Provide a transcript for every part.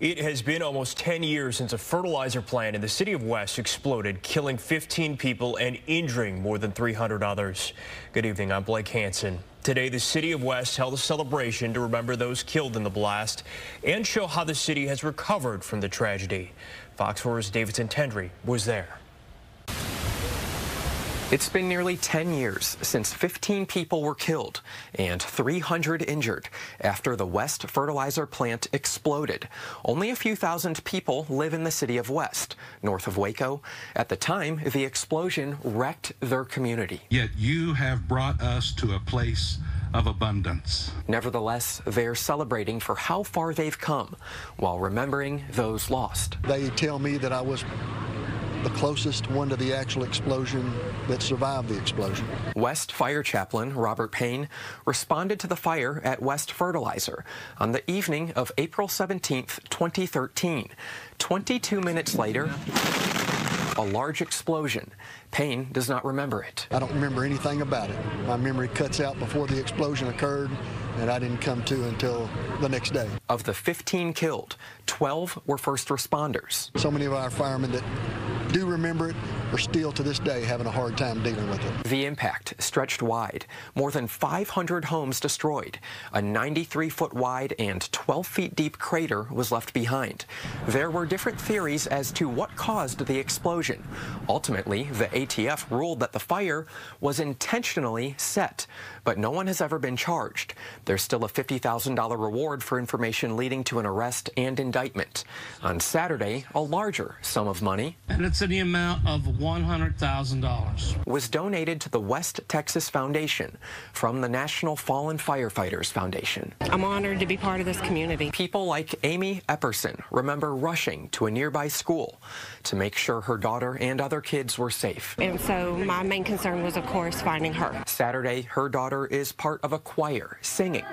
It has been almost 10 years since a fertilizer plant in the city of West exploded, killing 15 people and injuring more than 300 others. Good evening, I'm Blake Hansen. Today, the city of West held a celebration to remember those killed in the blast and show how the city has recovered from the tragedy. Fox 4's David Sentendrey was there. It's been nearly 10 years since 15 people were killed and 300 injured after the West Fertilizer plant exploded. Only a few thousand people live in the city of West, north of Waco. At the time, the explosion wrecked their community. Yet you have brought us to a place of abundance. Nevertheless, they're celebrating for how far they've come while remembering those lost. They tell me that I was the closest one to the actual explosion that survived the explosion. West Fire Chaplain Robert Payne responded to the fire at West Fertilizer on the evening of April 17, 2013. 22 minutes later, a large explosion. Payne does not remember it. I don't remember anything about it. My memory cuts out before the explosion occurred, and I didn't come to until the next day. Of the 15 killed, 12 were first responders. So many of our firemen that do remember it are still to this day having a hard time dealing with it. The impact stretched wide. More than 500 homes destroyed. A 93-foot wide and 12 feet deep crater was left behind. There were different theories as to what caused the explosion. Ultimately, the ATF ruled that the fire was intentionally set, but no one has ever been charged. There's still a $50,000 reward for information leading to an arrest and indictment. On Saturday, a larger sum of money, and it's in the amount of $100,000, was donated to the West Texas Foundation from the National Fallen Firefighters Foundation. I'm honored to be part of this community. People like Amy Epperson remember rushing to a nearby school to make sure her daughter and other kids were safe. And so my main concern was, of course, finding her. Saturday, her daughter is part of a choir singing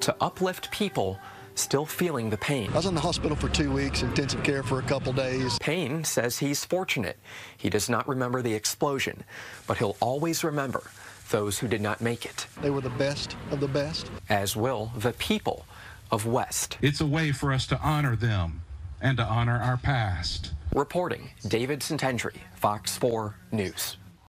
to uplift people still feeling the pain. I was in the hospital for 2 weeks, intensive care for a couple days. Payne says he's fortunate. He does not remember the explosion, but he'll always remember those who did not make it. They were the best of the best. As will the people of West. It's a way for us to honor them and to honor our past. Reporting, David Sentendrey, Fox 4 News.